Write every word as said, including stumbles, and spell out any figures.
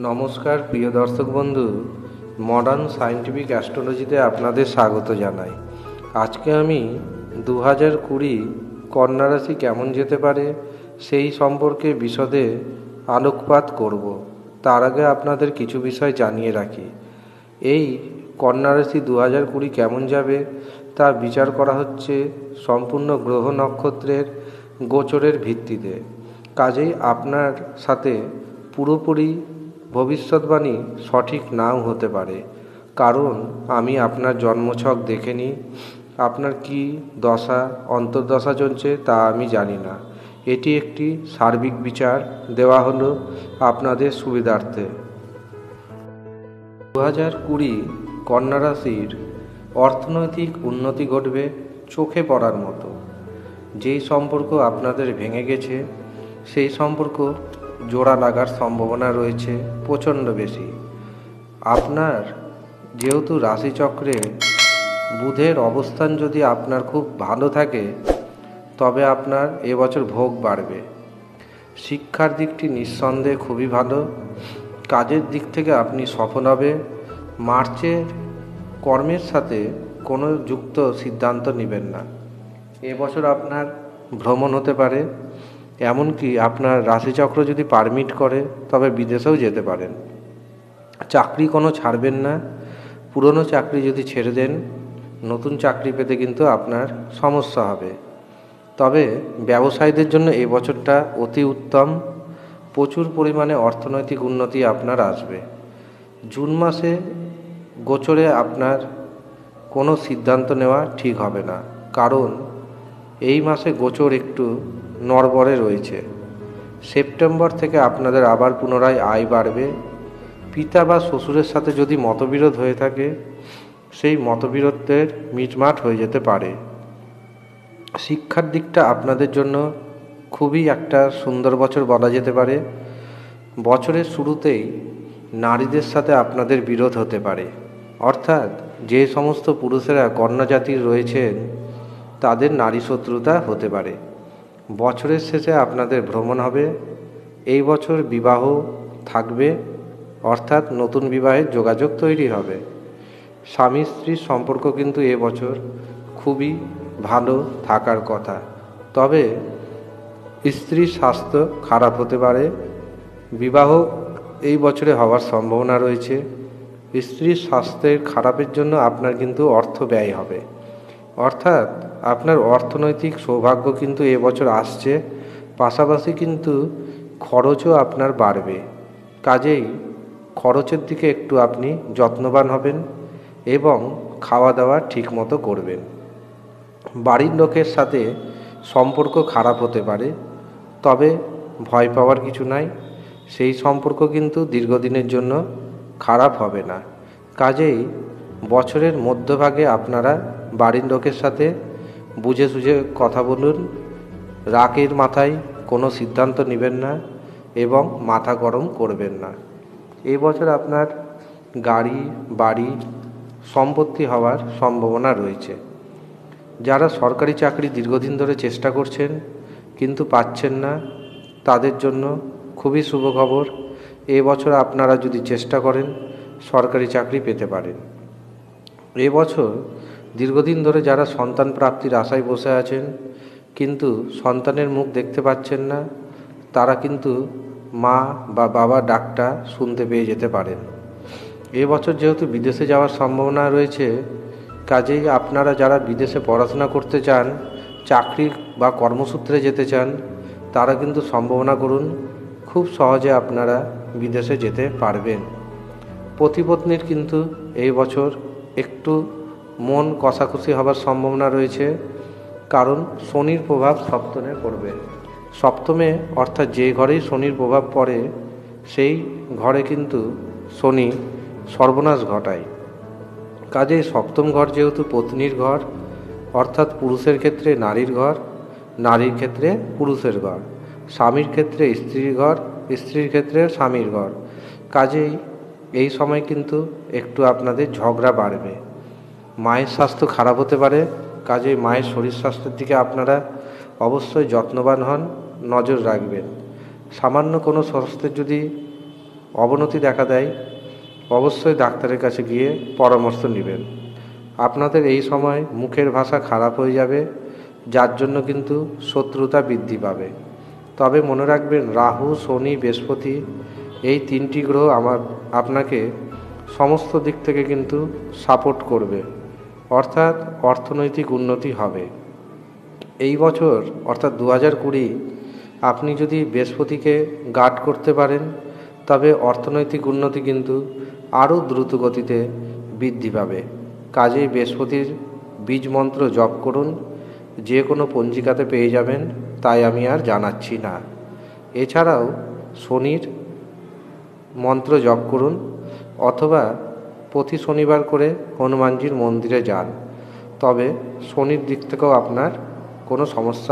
नमस्कार प्रिय दर्शक बंधु मडार्न साइंटिफिक एस्ट्रोलॉजी आपनादेर स्वागत जानाई। आज के आमी दो हज़ार बीस कन्या राशि केमन जेते पारे सेई सम्पर्के विशदे आलोकपात करब। तार आगे आपनादेर किछु विषय जानिये राखी। एई कन्या राशि दो हज़ार बीस केमन जाबे ता विचार करा हच्छे सम्पूर्ण ग्रह नक्षत्रेर गोचरेर भित्तिते। काजेई आपनार साथे पुरोपुरी भविष्यवाणी सठीक नाओ होते पारे, कारण आमी आपनार जन्मछक देखे नी, आपनार की दशा अंतर्दशा चलछे ता आमी जानी ना। एटी एकटी सार्बिक विचार देवा हलो आपनादेर सुविधार्थे। दो हज़ार बीस कन्या राशिर अर्थनैतिक उन्नति घटबे चोखे पड़ार मतो। जेई सम्पर्क आपनादेर भेंगे गेछे सेई सम्पर्क जोड़ा लागार सम्भावना रयेछे प्रचंड बेशी। आपनार जेहेतु राशिचक्रे बुधेर अवस्थान यदि आपनार खूब भालो थाके तबे आपनार ए बछर भोग बाड़बे। शिक्षार दिकटी निस्संदेहे खूबई भालो, काजेर दिक थेके आपनि सफल हबे। मार्चेर कर्मेर साथे कोनो जुक्त सिद्धान्त नेबेन ना। ए बछर आपनार भ्रमण होते पारे, एमनकि आपनार राशिचक्र यदि परमिट करे तबे विदेशेও যেতে পারেন। চাকরি কোনো ছাড়বেন না, পুরনো চাকরি যদি ছেড়ে দেন নতুন চাকরি পেতে কিন্তু আপনার সমস্যা হবে। তবে ব্যবসায়ীদের জন্য এই বছরটা অতি উত্তম, প্রচুর পরিমাণে অর্থনৈতিক উন্নতি আপনার আসবে। জুন মাসে গোচরে আপনার কোনো সিদ্ধান্ত নেওয়া ঠিক হবে না, কারণ এই মাসে গোচর একটু नड़बड़े रही है। सेप्टेम्बर थेके आपनादेर आबार पुनराय आय बाड़बे। पिता बा शशुरेर साथे यदि मतबिरोध हये थाके सेई मतबिरोधेर मिटमाट हये जेते पारे। शिक्षार दिकटा आपनादेर जोन्नो खूबई एकटा सुंदर बछर बला जेते पारे। बछरेर शुरूतेई नारीदेर साथे आपनादेर बिरोध होते पारे, अर्थात जे समस्त पुरुषेरा कन्या जातिर रयेछेन तादेर नारी शत्रुता होते पारे। বছরের শেষে আপনাদের ভ্রমণ হবে। এই বছর বিবাহ থাকবে, অর্থাৎ নতুন বিবাহের যোগাযোগ তৈরি হবে। স্বামী স্ত্রীর সম্পর্ক কিন্তু এই বছর খুবই ভালো থাকার কথা, তবে স্ত্রীর স্বাস্থ্য খারাপ হতে পারে। বিবাহ এই বছরে হওয়ার সম্ভাবনা রয়েছে। স্ত্রীর স্বাস্থ্যের খারাপের জন্য আপনার কিন্তু অর্থ ব্যয় হবে, অর্থাৎ আপনার অর্থনৈতিক সৌভাগ্য কিন্তু এই বছর আসছে। পাশাপাশি কিন্তু খরচও আপনার বাড়বে, কাজেই খরচের দিকে একটু আপনি যত্নবান হবেন এবং খাওয়া দাওয়া ঠিকমতো করবেন। বাড়ির লোকের সাথে সম্পর্ক খারাপ হতে পারে, তবে ভয় পাওয়ার কিছু নাই। সেই সম্পর্ক কিন্তু দীর্ঘদিনের জন্য খারাপ হবে না, কাজেই বছরের মধ্যভাগে আপনারা বাড়ির লোকের সাথে বুঝে সুঝে কথা বলুন। রাগের মাথায় কোনো সিদ্ধান্ত নেবেন না এবং মাথা গরম করবেন না। এই বছর আপনার গাড়ি বাড়ি সম্পত্তি হওয়ার সম্ভাবনা রয়েছে। যারা সরকারি চাকরি দীর্ঘদিন ধরে চেষ্টা করছেন কিন্তু পাচ্ছেন না তাদের জন্য খুবই শুভ খবর। এই বছর আপনারা যদি চেষ্টা করেন সরকারি চাকরি পেতে পারেন। এই বছর দীর্ঘদিন ধরে যারা সন্তান প্রাপ্তির আশায় বসে আছেন কিন্তু সন্তানের মুখ দেখতে পাচ্ছেন না তারা কিন্তু মা বা বাবা ডাকটা শুনতে পেয়ে যেতে পারেন। এই বছর যেহেতু বিদেশে যাওয়ার সম্ভাবনা রয়েছে, কাজেই আপনারা যারা বিদেশে পড়াশোনা করতে চান, চাকরি বা কর্মসূত্রে যেতে চান তারা কিন্তু সম্ভাবনা করুন, খুব সহজে আপনারা বিদেশে যেতে পারবেন। পতিপত্নীর কিন্তু এই বছর একটু মন কষাকষি হওয়ার সম্ভাবনা রয়েছে, কারণ শনির প্রভাব সপ্তমে পড়বে। সপ্তমে অর্থাৎ যে ঘরেই শনির প্রভাব পড়ে সেই ঘরে কিন্তু শনি সর্বনাশ ঘটায়। কাজেই সপ্তম ঘর যেহেতু পত্নীর ঘর, অর্থাৎ পুরুষের ক্ষেত্রে নারীর ঘর, নারীর ক্ষেত্রে পুরুষের ঘর, স্বামীর ক্ষেত্রে স্ত্রীর ঘর, স্ত্রীর ক্ষেত্রে স্বামীর ঘর, কাজেই এই সময় কিন্তু একটু আপনাদের ঝগড়া বাড়বে। মায়ের স্বাস্থ্য খারাপ হতে পারে, কাজেই মায়ের শরীর স্বাস্থ্যের দিকে আপনারা অবশ্যই যত্নবান হন, নজর রাখবেন। সামান্য কোনো স্বাস্থ্যের যদি অবনতি দেখা দেয় অবশ্যই ডাক্তারের কাছে গিয়ে পরামর্শ নেবেন। আপনাদের এই সময় মুখের ভাষা খারাপ হয়ে যাবে, যার জন্য কিন্তু শত্রুতা বৃদ্ধি পাবে। তবে মনে রাখবেন, রাহু, শনি, বৃহস্পতি এই তিনটি গ্রহ আমার আপনাকে সমস্ত দিক থেকে কিন্তু সাপোর্ট করবে, অর্থাৎ অর্থনৈতিক উন্নতি হবে এই বছর। অর্থাৎ দু হাজার কুড়ি আপনি যদি বৃহস্পতিকে গার্ড করতে পারেন তবে অর্থনৈতিক উন্নতি কিন্তু আরও দ্রুত গতিতে বৃদ্ধি পাবে। কাজেই বৃহস্পতির বীজ মন্ত্র জপ করুন, যে কোনো পঞ্জিকাতে পেয়ে যাবেন, তাই আমি আর জানাচ্ছি না। এছাড়াও শনির মন্ত্র জপ করুন, অথবা প্রতি শনিবার করে হনুমানজির মন্দিরে যান, তবে শনির দিক থেকেও আপনার কোনো সমস্যা